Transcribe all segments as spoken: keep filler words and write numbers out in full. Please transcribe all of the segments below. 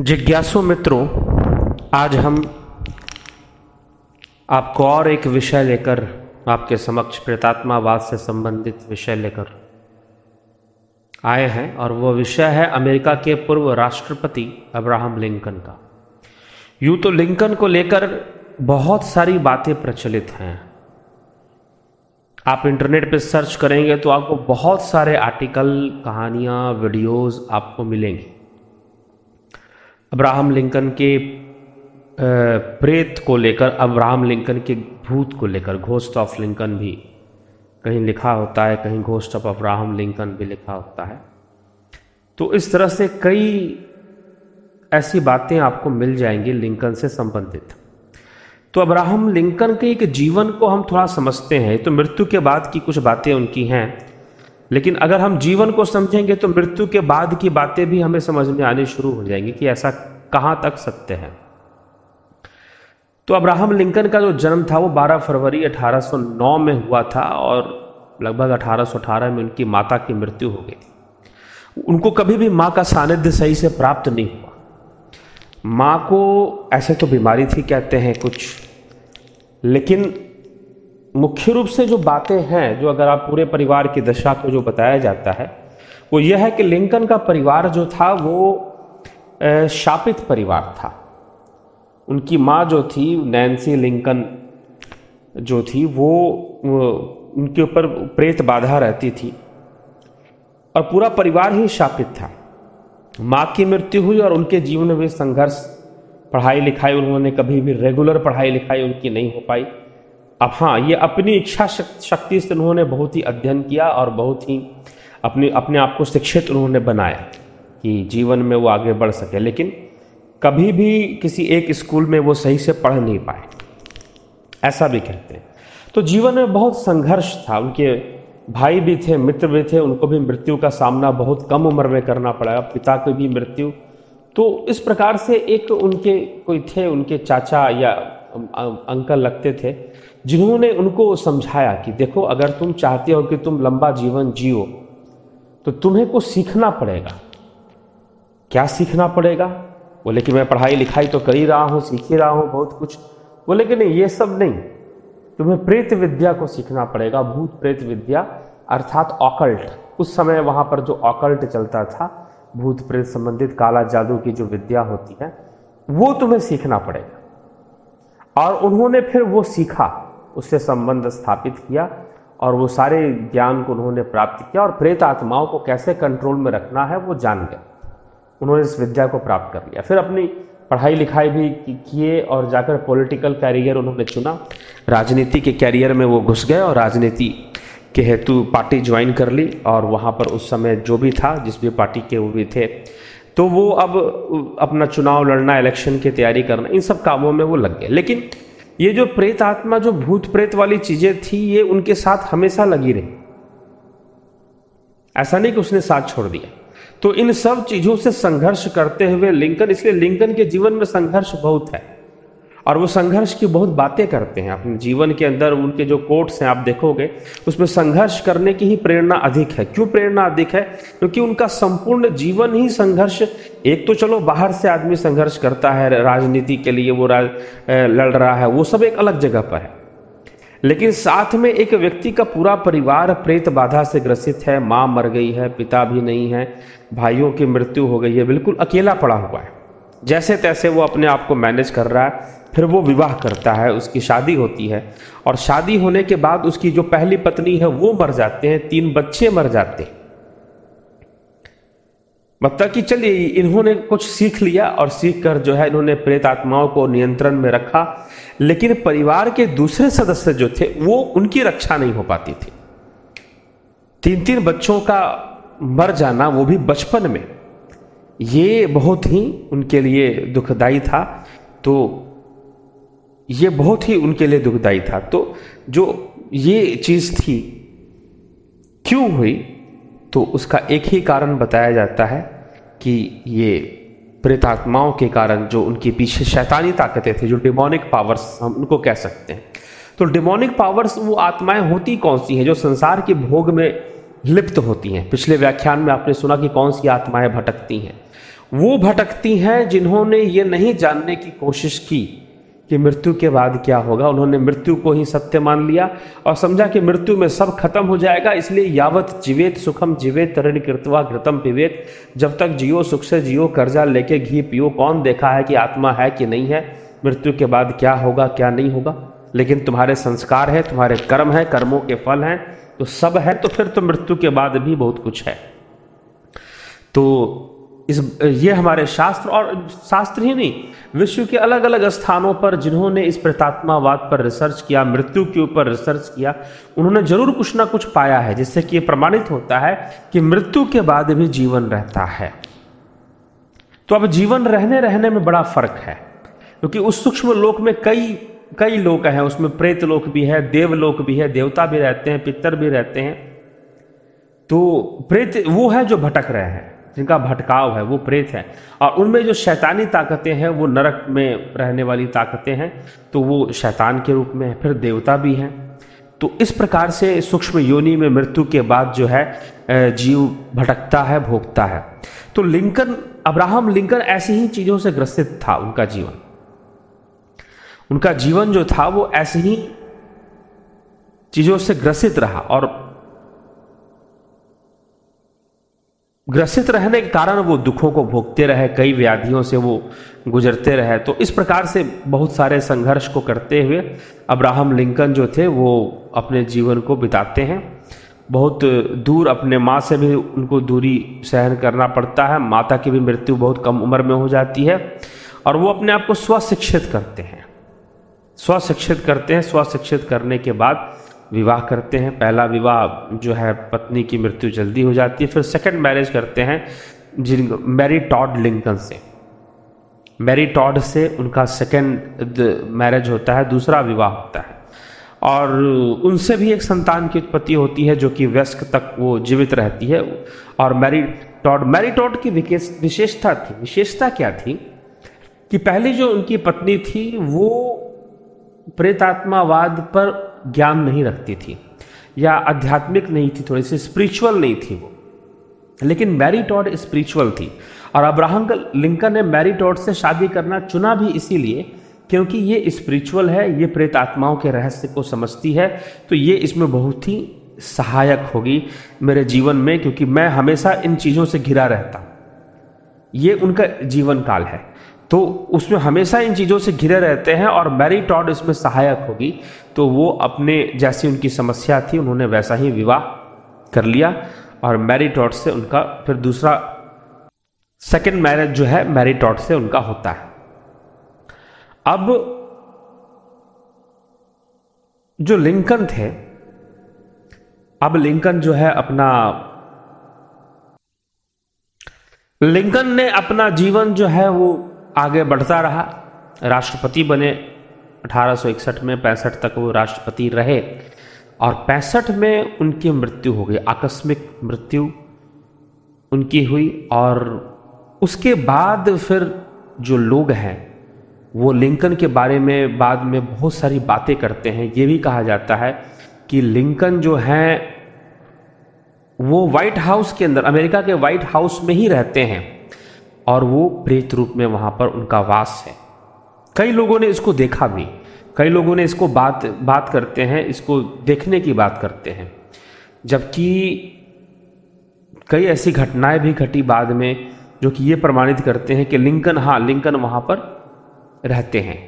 जिज्ञासु मित्रों, आज हम आपको और एक विषय लेकर आपके समक्ष प्रेतात्मावाद से संबंधित विषय लेकर आए हैं और वो विषय है अमेरिका के पूर्व राष्ट्रपति अब्राहम लिंकन का। यूँ तो लिंकन को लेकर बहुत सारी बातें प्रचलित हैं, आप इंटरनेट पे सर्च करेंगे तो आपको बहुत सारे आर्टिकल, कहानियाँ, वीडियोज़ आपको मिलेंगी। अब्राहम लिंकन के प्रेत को लेकर, अब्राहम लिंकन के भूत को लेकर, घोस्ट ऑफ लिंकन भी कहीं लिखा होता है, कहीं घोस्ट ऑफ अब्राहम लिंकन भी लिखा होता है। तो इस तरह से कई ऐसी बातें आपको मिल जाएंगी लिंकन से संबंधित। तो अब्राहम लिंकन के एक जीवन को हम थोड़ा समझते हैं, तो मृत्यु के बाद की कुछ बातें उनकी हैं, लेकिन अगर हम जीवन को समझेंगे तो मृत्यु के बाद की बातें भी हमें समझ में आनी शुरू हो जाएंगी कि ऐसा कहाँ तक सत्य है। तो अब्राहम लिंकन का जो जन्म था वो बारह फरवरी अठारह सौ नौ में हुआ था और लगभग अठारह सौ अठारह में उनकी माता की मृत्यु हो गई थी। उनको कभी भी माँ का सानिध्य सही से प्राप्त नहीं हुआ। माँ को ऐसे तो बीमारी थी कहते हैं कुछ, लेकिन मुख्य रूप से जो बातें हैं, जो अगर आप पूरे परिवार की दशा को जो बताया जाता है वो यह है कि लिंकन का परिवार जो था वो शापित परिवार था। उनकी माँ जो थी, नैन्सी लिंकन जो थी, वो उनके ऊपर प्रेत बाधा रहती थी और पूरा परिवार ही शापित था। माँ की मृत्यु हुई और उनके जीवन में संघर्ष, पढ़ाई लिखाई उन्होंने कभी भी रेगुलर पढ़ाई लिखाई उनकी नहीं हो पाई। अब हाँ, ये अपनी इच्छा शक्ति से उन्होंने बहुत ही अध्ययन किया और बहुत ही अपने अपने आप को शिक्षित उन्होंने बनाया कि जीवन में वो आगे बढ़ सके, लेकिन कभी भी किसी एक स्कूल में वो सही से पढ़ नहीं पाए, ऐसा भी कहते हैं। तो जीवन में बहुत संघर्ष था। उनके भाई भी थे, मित्र भी थे, उनको भी मृत्यु का सामना बहुत कम उम्र में करना पड़ा। पिता की भी मृत्यु, तो इस प्रकार से एक उनके कोई थे, उनके चाचा या अंकल लगते थे, जिन्होंने उनको समझाया कि देखो, अगर तुम चाहते हो कि तुम लंबा जीवन जियो तो तुम्हें कुछ सीखना पड़ेगा। क्या सीखना पड़ेगा? बोले कि मैं पढ़ाई लिखाई तो कर ही रहा हूँ, सीख ही रहा हूँ बहुत कुछ। बोले कि नहीं, ये सब नहीं, तुम्हें प्रेत विद्या को सीखना पड़ेगा, भूत प्रेत विद्या अर्थात ऑकल्ट। उस समय वहाँ पर जो ऑकल्ट चलता था, भूत प्रेत संबंधित काला जादू की जो विद्या होती है, वो तुम्हें सीखना पड़ेगा। और उन्होंने फिर वो सीखा, उससे संबंध स्थापित किया और वो सारे ज्ञान को उन्होंने प्राप्त किया और प्रेत आत्माओं को कैसे कंट्रोल में रखना है वो जान गए। उन्होंने इस विद्या को प्राप्त कर लिया। फिर अपनी पढ़ाई लिखाई भी किए और जाकर पॉलिटिकल कैरियर उन्होंने चुना, राजनीति के कैरियर में वो घुस गए और राजनीति के हेतु पार्टी ज्वाइन कर ली और वहाँ पर उस समय जो भी था, जिस भी पार्टी के वो भी थे, तो वो अब अपना चुनाव लड़ना, इलेक्शन की तैयारी करना, इन सब कामों में वो लग गए। लेकिन ये जो प्रेत आत्मा, जो भूत प्रेत वाली चीज़ें थी, ये उनके साथ हमेशा लगी रही। ऐसा नहीं कि उसने साथ छोड़ दिया। तो इन सब चीज़ों से संघर्ष करते हुए लिंकन, इसलिए लिंकन के जीवन में संघर्ष बहुत है और वो संघर्ष की बहुत बातें करते हैं अपने जीवन के अंदर। उनके जो कोट्स हैं आप देखोगे उसमें संघर्ष करने की ही प्रेरणा अधिक है। क्यों प्रेरणा अधिक है? क्योंकि उनका संपूर्ण जीवन ही संघर्ष। एक तो चलो बाहर से आदमी संघर्ष करता है राजनीति के लिए, वो राज लड़ रहा है, वो सब एक अलग जगह पर है, लेकिन साथ में एक व्यक्ति का पूरा परिवार प्रेत बाधा से ग्रसित है। माँ मर गई है, पिता भी नहीं है, भाइयों की मृत्यु हो गई है, बिल्कुल अकेला पड़ा हुआ है। जैसे तैसे वो अपने आप को मैनेज कर रहा है। फिर वो विवाह करता है, उसकी शादी होती है और शादी होने के बाद उसकी जो पहली पत्नी है वो मर जाते हैं, तीन बच्चे मर जाते हैं। मतलब कि चलिए, इन्होंने कुछ सीख लिया और सीख कर जो है इन्होंने प्रेत आत्माओं को नियंत्रण में रखा, लेकिन परिवार के दूसरे सदस्य जो थे वो, उनकी रक्षा नहीं हो पाती थी। तीन तीन बच्चों का मर जाना, वो भी बचपन में, ये बहुत ही उनके लिए दुखदायी था। तो ये बहुत ही उनके लिए दुखदायी था। तो जो ये चीज़ थी, क्यों हुई, तो उसका एक ही कारण बताया जाता है कि ये प्रेतात्माओं के कारण, जो उनके पीछे शैतानी ताकतें थी, जो डिमोनिक पावर्स हम उनको कह सकते हैं। तो डिमोनिक पावर्स वो आत्माएं होती कौन सी हैं? जो संसार के भोग में लिप्त होती हैं। पिछले व्याख्यान में आपने सुना कि कौन सी आत्माएं भटकती हैं। वो भटकती हैं जिन्होंने ये नहीं जानने की कोशिश की कि मृत्यु के बाद क्या होगा। उन्होंने मृत्यु को ही सत्य मान लिया और समझा कि मृत्यु में सब खत्म हो जाएगा, इसलिए यावत जीवेत सुखम जीवेत ऋण कृत्वा घृतम पिवेत, जब तक जियो सुख से जियो, कर्जा लेके घी पियो। कौन देखा है कि आत्मा है कि नहीं है, मृत्यु के बाद क्या होगा क्या नहीं होगा, लेकिन तुम्हारे संस्कार है, तुम्हारे कर्म है, कर्मों के फल हैं, तो सब है, तो फिर तो मृत्यु के बाद भी बहुत कुछ है। तो इस ये हमारे शास्त्र और शास्त्र ही नहीं, विश्व के अलग अलग स्थानों पर जिन्होंने इस प्रेतात्मावाद पर रिसर्च किया, मृत्यु के ऊपर रिसर्च किया, उन्होंने जरूर कुछ ना कुछ पाया है, जिससे कि ये प्रमाणित होता है कि मृत्यु के बाद भी जीवन रहता है। तो अब जीवन रहने रहने में बड़ा फर्क है, क्योंकि उस सूक्ष्म लोक में कई कई लोक हैं, उसमें प्रेत लोक भी है, देवलोक भी है, देवता भी रहते हैं, पितर भी रहते हैं। तो प्रेत वो है जो भटक रहे हैं, जिनका भटकाव है, वो प्रेत है, और उनमें जो शैतानी ताकतें हैं वो नरक में रहने वाली ताकतें हैं, तो वो शैतान के रूप में है। फिर देवता भी हैं। तो इस प्रकार से सूक्ष्म योनि में मृत्यु के बाद जो है जीव भटकता है, भोगता है। तो लिंकन, अब्राहम लिंकन ऐसी ही चीज़ों से ग्रसित था। उनका जीवन उनका जीवन जो था वो ऐसी ही चीज़ों से ग्रसित रहा, और ग्रसित रहने के कारण वो दुखों को भोगते रहे, कई व्याधियों से वो गुजरते रहे। तो इस प्रकार से बहुत सारे संघर्ष को करते हुए अब्राहम लिंकन जो थे वो अपने जीवन को बिताते हैं। बहुत दूर अपने माँ से भी उनको दूरी सहन करना पड़ता है, माता की भी मृत्यु बहुत कम उम्र में हो जाती है, और वो अपने आप को स्वशिक्षित करते हैं स्वशिक्षित करते हैं स्वशिक्षित करने के बाद विवाह करते हैं। पहला विवाह जो है, पत्नी की मृत्यु जल्दी हो जाती है, फिर सेकंड मैरिज करते हैं जिन मैरी टॉड लिंकन से। मैरी टॉड से उनका सेकंड मैरिज होता है, दूसरा विवाह होता है, और उनसे भी एक संतान की उत्पत्ति होती है जो कि वयस्क तक वो जीवित रहती है। और मैरी टॉड मैरी टॉड की विशेषता थी विशेषता क्या थी कि पहली जो उनकी पत्नी थी वो प्रेतात्मावाद पर ज्ञान नहीं रखती थी या आध्यात्मिक नहीं थी, थोड़ी सी स्पिरिचुअल नहीं थी वो, लेकिन मैरी टॉड स्पिरिचुअल थी। और अब्राहम लिंकन ने मैरी टॉड से शादी करना चुना भी इसीलिए क्योंकि ये स्पिरिचुअल है, ये प्रेत आत्माओं के रहस्य को समझती है, तो ये इसमें बहुत ही सहायक होगी मेरे जीवन में, क्योंकि मैं हमेशा इन चीज़ों से घिरा रहता। ये उनका जीवन काल है, तो उसमें हमेशा इन चीज़ों से घिरे रहते हैं, और मैरी टॉड इसमें सहायक होगी। तो वो अपने जैसी उनकी समस्या थी, उन्होंने वैसा ही विवाह कर लिया, और मैरी टॉड से उनका फिर दूसरा सेकंड मैरिज जो है मैरी टॉड से उनका होता है। अब जो लिंकन थे, अब लिंकन जो है अपना लिंकन ने अपना जीवन जो है वो आगे बढ़ता रहा। राष्ट्रपति बने अठारह सौ इकसठ में, पैंसठ तक वो राष्ट्रपति रहे, और पैंसठ में उनकी मृत्यु हो गई, आकस्मिक मृत्यु उनकी हुई। और उसके बाद फिर जो लोग हैं वो लिंकन के बारे में बाद में बहुत सारी बातें करते हैं। ये भी कहा जाता है कि लिंकन जो हैं वो व्हाइट हाउस के अंदर, अमेरिका के व्हाइट हाउस में ही रहते हैं, और वो प्रेत रूप में वहाँ पर उनका वास है। कई लोगों ने इसको देखा भी, कई लोगों ने इसको बात बात करते हैं, इसको देखने की बात करते हैं, जबकि कई ऐसी घटनाएं भी घटी बाद में जो कि ये प्रमाणित करते हैं कि लिंकन हाँ लिंकन वहाँ पर रहते हैं।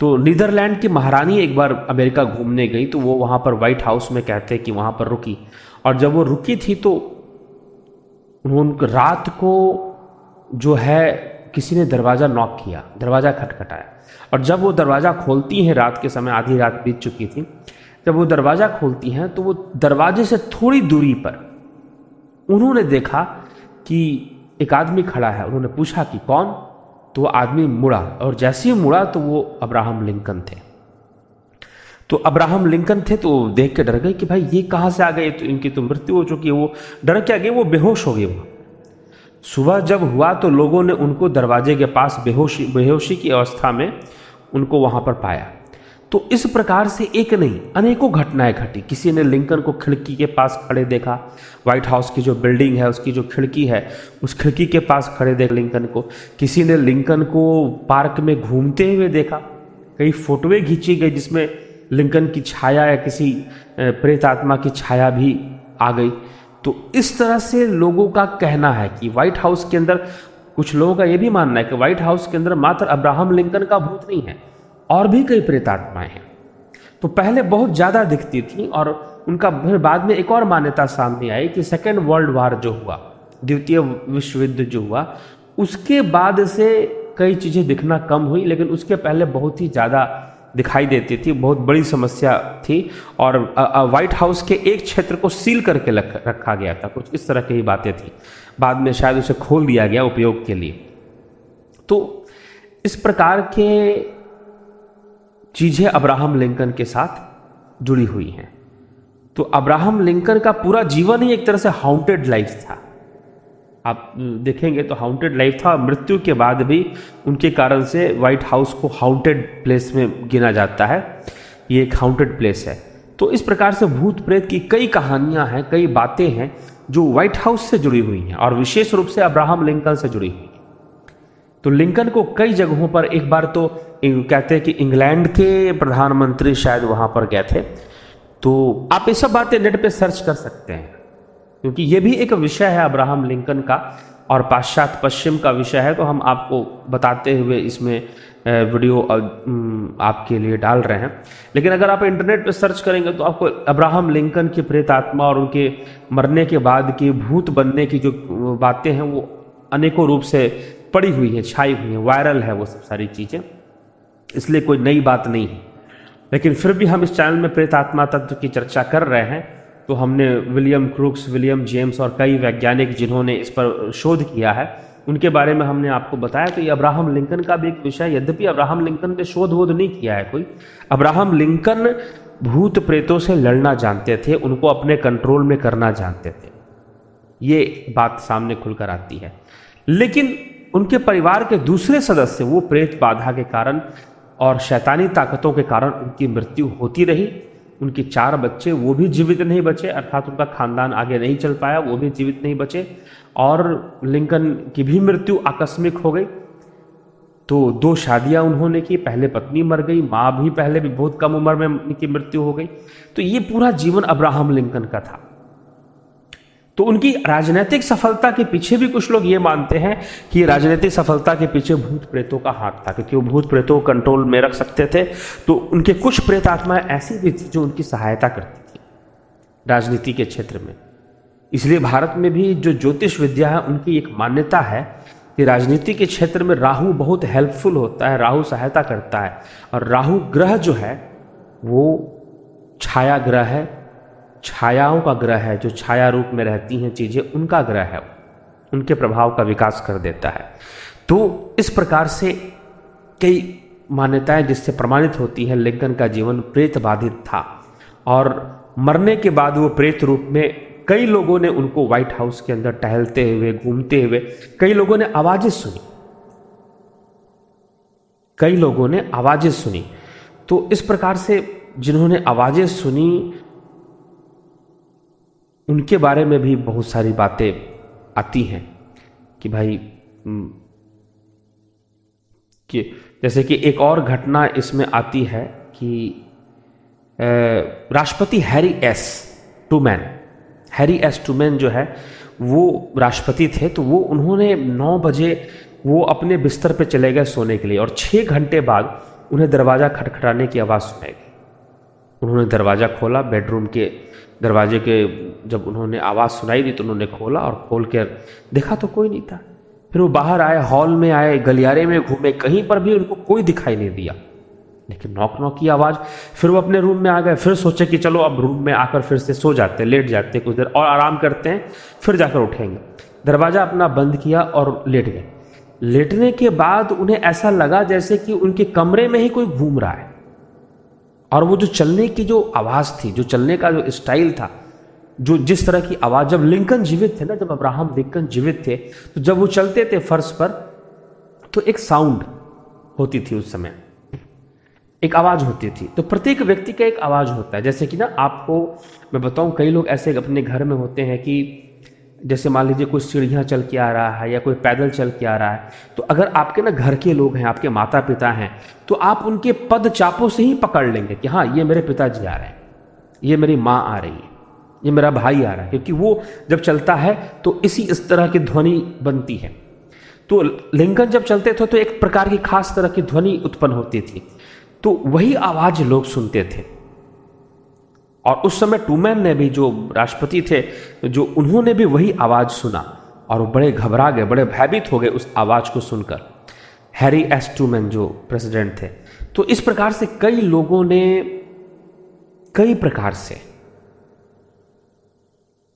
तो नीदरलैंड की महारानी एक बार अमेरिका घूमने गई, तो वो वहाँ पर व्हाइट हाउस में कहते हैं कि वहाँ पर रुकी, और जब वो रुकी थी तो उनको रात को जो है किसी ने दरवाज़ा नॉक किया, दरवाज़ा खटखटाया, और जब वो दरवाज़ा खोलती हैं, रात के समय आधी रात बीत चुकी थी, जब वो दरवाज़ा खोलती हैं तो वो दरवाजे से थोड़ी दूरी पर उन्होंने देखा कि एक आदमी खड़ा है। उन्होंने पूछा कि कौन, तो वो आदमी मुड़ा, और जैसे ही मुड़ा तो वो अब्राहम लिंकन थे। तो अब्राहम लिंकन थे तो देख के डर गए कि भाई ये कहाँ से आ गए, तो इनकी तो मृत्यु हो चुकी है। वो डर के आ गए, वो बेहोश हो गए। वो सुबह जब हुआ तो लोगों ने उनको दरवाजे के पास बेहोशी बेहोशी की अवस्था में उनको वहाँ पर पाया। तो इस प्रकार से एक नहीं अनेकों घटनाएं घटी। किसी ने लिंकन को खिड़की के पास खड़े देखा, व्हाइट हाउस की जो बिल्डिंग है उसकी जो खिड़की है उस खिड़की के पास खड़े देख लिंकन को। किसी ने लिंकन को पार्क में घूमते हुए देखा, कई फोटोएं खींची गई जिसमें लिंकन की छाया या किसी प्रेत आत्मा की छाया भी आ गई। तो इस तरह से लोगों का कहना है कि व्हाइट हाउस के अंदर, कुछ लोगों का ये भी मानना है कि व्हाइट हाउस के अंदर मात्र अब्राहम लिंकन का भूत नहीं है, और भी कई प्रेतात्माएं हैं। तो पहले बहुत ज़्यादा दिखती थी और उनका फिर बाद में एक और मान्यता सामने आई कि सेकेंड वर्ल्ड वार जो हुआ, द्वितीय विश्व युद्ध जो हुआ, उसके बाद से कई चीज़ें दिखना कम हुई, लेकिन उसके पहले बहुत ही ज़्यादा दिखाई देती थी। बहुत बड़ी समस्या थी और व्हाइट हाउस के एक क्षेत्र को सील करके रखा गया था, कुछ इस तरह की ही बातें थी। बाद में शायद उसे खोल दिया गया उपयोग के लिए। तो इस प्रकार के चीज़ें अब्राहम लिंकन के साथ जुड़ी हुई हैं। तो अब्राहम लिंकन का पूरा जीवन ही एक तरह से हाउंटेड लाइफ था। आप देखेंगे तो हाउंटेड लाइफ था, मृत्यु के बाद भी उनके कारण से व्हाइट हाउस को हाउंटेड प्लेस में गिना जाता है, ये एक हाउंटेड प्लेस है। तो इस प्रकार से भूत प्रेत की कई कहानियां हैं, कई बातें हैं जो व्हाइट हाउस से जुड़ी हुई हैं और विशेष रूप से अब्राहम लिंकन से जुड़ी हुई हैं। तो लिंकन को कई जगहों पर, एक बार तो कहते हैं कि इंग्लैंड के प्रधानमंत्री शायद वहाँ पर गए थे। तो आप ये सब बातें नेट पे सर्च कर सकते हैं, क्योंकि ये भी एक विषय है अब्राहम लिंकन का और पाश्चात्य पश्चिम का विषय है। तो हम आपको बताते हुए इसमें वीडियो आपके लिए डाल रहे हैं। लेकिन अगर आप इंटरनेट पे सर्च करेंगे तो आपको अब्राहम लिंकन की प्रेत आत्मा और उनके मरने के बाद की भूत बनने की जो बातें हैं वो अनेकों रूप से पड़ी हुई है, छाई हुई है, वायरल है वो सब सारी चीज़ें, इसलिए कोई नई बात नहीं है। लेकिन फिर भी हम इस चैनल में प्रेत आत्मा तत्व की चर्चा कर रहे हैं। तो हमने विलियम क्रूक्स, विलियम जेम्स और कई वैज्ञानिक जिन्होंने इस पर शोध किया है उनके बारे में हमने आपको बताया। तो ये अब्राहम लिंकन का भी एक विषय, यद्यपि अब्राहम लिंकन पे शोध वोध नहीं किया है कोई। अब्राहम लिंकन भूत प्रेतों से लड़ना जानते थे, उनको अपने कंट्रोल में करना जानते थे, ये बात सामने खुलकर आती है। लेकिन उनके परिवार के दूसरे सदस्य वो प्रेत बाधा के कारण और शैतानी ताकतों के कारण उनकी मृत्यु होती रही। उनके चार बच्चे वो भी जीवित नहीं बचे, अर्थात उनका खानदान आगे नहीं चल पाया, वो भी जीवित नहीं बचे और लिंकन की भी मृत्यु आकस्मिक हो गई। तो दो शादियां उन्होंने की, पहले पत्नी मर गई, माँ भी पहले भी बहुत कम उम्र में उनकी मृत्यु हो गई। तो ये पूरा जीवन अब्राहम लिंकन का था। तो उनकी राजनीतिक सफलता के पीछे भी कुछ लोग ये मानते हैं कि राजनीतिक सफलता के पीछे भूत प्रेतों का हाथ था, क्योंकि वो भूत प्रेतों को कंट्रोल में रख सकते थे। तो उनके कुछ प्रेत आत्माएं ऐसी भी थी जो उनकी सहायता करती थी राजनीति के क्षेत्र में। इसलिए भारत में भी जो ज्योतिष विद्या है उनकी एक मान्यता है कि राजनीति के क्षेत्र में राहु बहुत हेल्पफुल होता है, राहु सहायता करता है। और राहु ग्रह जो है वो छाया ग्रह है, छायाओं का ग्रह है, जो छाया रूप में रहती हैं चीज़ें उनका ग्रह है, उनके प्रभाव का विकास कर देता है। तो इस प्रकार से कई मान्यताएं जिससे प्रमाणित होती है लिंकन का जीवन प्रेत बाधित था और मरने के बाद वो प्रेत रूप में कई लोगों ने उनको व्हाइट हाउस के अंदर टहलते हुए, घूमते हुए, कई लोगों ने आवाज़ें सुनी, कई लोगों ने आवाज़ें सुनी। तो इस प्रकार से जिन्होंने आवाज़ें सुनी उनके बारे में भी बहुत सारी बातें आती हैं कि भाई कि जैसे कि एक और घटना इसमें आती है कि राष्ट्रपति Harry S Truman Harry S Truman जो है वो राष्ट्रपति थे। तो वो उन्होंने नौ बजे वो अपने बिस्तर पे चले गए सोने के लिए और छः घंटे बाद उन्हें दरवाज़ा खटखटाने की आवाज़ सुनाई गई। उन्होंने दरवाज़ा खोला, बेडरूम के दरवाजे के जब उन्होंने आवाज़ सुनाई दी तो उन्होंने खोला और खोल कर देखा तो कोई नहीं था। फिर वो बाहर आए, हॉल में आए, गलियारे में घूमे, कहीं पर भी उनको कोई दिखाई नहीं दिया, लेकिन नॉक नॉक की आवाज़। फिर वो अपने रूम में आ गए, फिर सोचे कि चलो अब रूम में आकर फिर से सो जाते, लेट जाते कुछ देर और आराम करते हैं, फिर जाकर उठेंगे। दरवाज़ा अपना बंद किया और लेट गए। लेटने के बाद उन्हें ऐसा लगा जैसे कि उनके कमरे में ही कोई घूम रहा है और वो जो चलने की जो आवाज़ थी, जो चलने का जो स्टाइल था, जो जिस तरह की आवाज़, जब लिंकन जीवित थे ना, जब अब्राहम लिंकन जीवित थे तो जब वो चलते थे फर्श पर तो एक साउंड होती थी उस समय। एक आवाज़ होती थी। तो प्रत्येक व्यक्ति का एक आवाज़ होता है, जैसे कि ना आपको मैं बताऊं, कई लोग ऐसे अपने घर में होते हैं कि जैसे मान लीजिए कोई सीढ़ियाँ चल के आ रहा है या कोई पैदल चल के आ रहा है, तो अगर आपके ना घर के लोग हैं, आपके माता पिता हैं, तो आप उनके पद चापों से ही पकड़ लेंगे कि हाँ ये मेरे पिताजी आ रहे हैं, ये मेरी माँ आ रही है, ये मेरा भाई आ रहा है, क्योंकि वो जब चलता है तो इसी इस तरह की ध्वनि बनती है। तो लिंकन जब चलते थे तो एक प्रकार की खास तरह की ध्वनि उत्पन्न होती थी, तो वही आवाज़ लोग सुनते थे। और उस समय ट्रूमैन ने भी, जो राष्ट्रपति थे, जो उन्होंने भी वही आवाज़ सुना और बड़े घबरा गए, बड़े भयभीत हो गए उस आवाज़ को सुनकर, हैरी एस ट्रूमैन जो प्रेसिडेंट थे। तो इस प्रकार से कई लोगों ने कई प्रकार से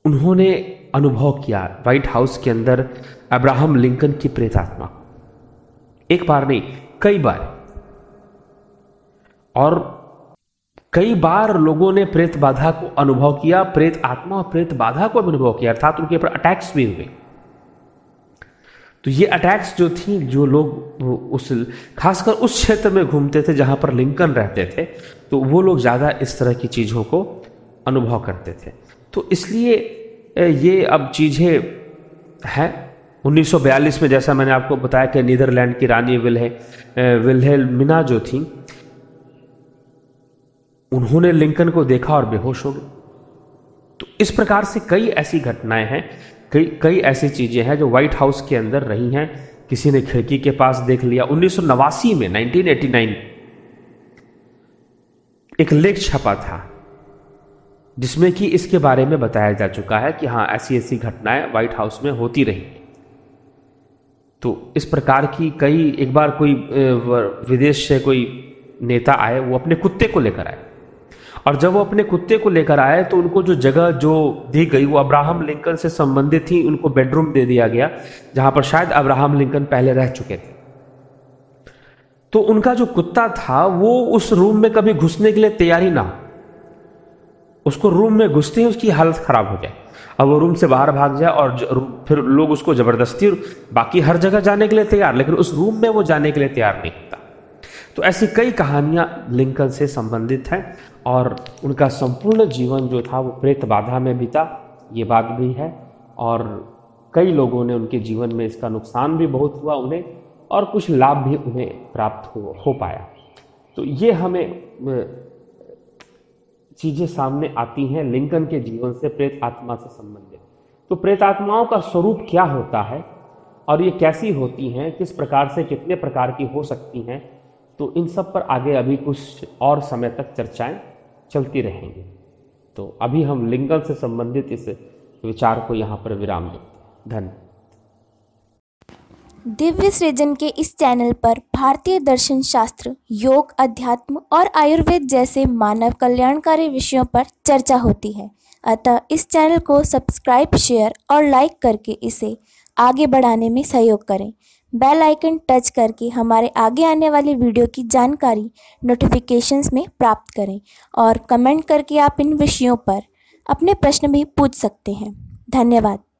उन्होंने अनुभव किया व्हाइट हाउस के अंदर अब्राहम लिंकन की प्रेतात्मा, एक बार नहीं कई बार। और कई बार लोगों ने प्रेत बाधा को अनुभव किया, प्रेत आत्मा और प्रेत बाधा को अनुभव किया, अर्थात उनके ऊपर अटैक्स भी हुए। तो ये अटैक्स जो थी, जो लोग उस खासकर उस क्षेत्र में घूमते थे जहां पर लिंकन रहते थे, तो वो लोग ज़्यादा इस तरह की चीज़ों को अनुभव करते थे। तो इसलिए ये अब चीज़ें हैं। उन्नीस सौ बयालीस में जैसा मैंने आपको बताया कि नीदरलैंड की रानी विलहे विलहेलमिना जो थी, उन्होंने लिंकन को देखा और बेहोश हो गए। तो इस प्रकार से कई ऐसी घटनाएं हैं, कई कई ऐसी चीज़ें हैं जो व्हाइट हाउस के अंदर रही हैं। किसी ने खिड़की के पास देख लिया। उन्नीस सौ नवासी में उन्नीस सौ नवासी एक लेख छपा था जिसमें कि इसके बारे में बताया जा चुका है कि हाँ ऐसी ऐसी घटनाएं व्हाइट हाउस में होती रही। तो इस प्रकार की कई, एक बार कोई विदेश से कोई नेता आए, वो अपने कुत्ते को लेकर आए, और जब वो अपने कुत्ते को लेकर आए तो उनको जो जगह जो दी गई वो अब्राहम लिंकन से संबंधित थी। उनको बेडरूम दे दिया गया जहां पर शायद अब्राहम लिंकन पहले रह चुके थे। तो उनका जो कुत्ता था वो उस रूम में कभी घुसने के लिए तैयार ही ना हो, उसको रूम में घुसते ही उसकी हालत खराब हो जाए और वो रूम से बाहर भाग जाए, और फिर लोग उसको जबरदस्ती, बाकी हर जगह जाने के लिए तैयार, लेकिन उस रूम में वो जाने के लिए तैयार नहीं होता। तो ऐसी कई कहानियां लिंकन से संबंधित हैं, और उनका संपूर्ण जीवन जो था वो प्रेत बाधा में बीता, ये बात भी है। और कई लोगों ने उनके जीवन में इसका नुकसान भी बहुत हुआ उन्हें, और कुछ लाभ भी उन्हें प्राप्त हो, हो पाया। तो ये हमें चीज़ें सामने आती हैं लिंकन के जीवन से, प्रेत आत्मा से संबंधित। तो प्रेत आत्माओं का स्वरूप क्या होता है और ये कैसी होती हैं, किस प्रकार से, कितने प्रकार की हो सकती हैं, तो इन सब पर आगे अभी कुछ और समय तक चर्चाएं चलती रहेंगी। तो अभी हम लिंकन से संबंधित इस विचार को यहाँ पर विराम देते हैं। धन्यवाद। दिव्य सृजन के इस चैनल पर भारतीय दर्शन शास्त्र, योग, अध्यात्म और आयुर्वेद जैसे मानव कल्याणकारी विषयों पर चर्चा होती है, अतः इस चैनल को सब्सक्राइब, शेयर और लाइक करके इसे आगे बढ़ाने में सहयोग करें। बेल आइकन टच करके हमारे आगे आने वाली वीडियो की जानकारी नोटिफिकेशंस में प्राप्त करें, और कमेंट करके आप इन विषयों पर अपने प्रश्न भी पूछ सकते हैं। धन्यवाद।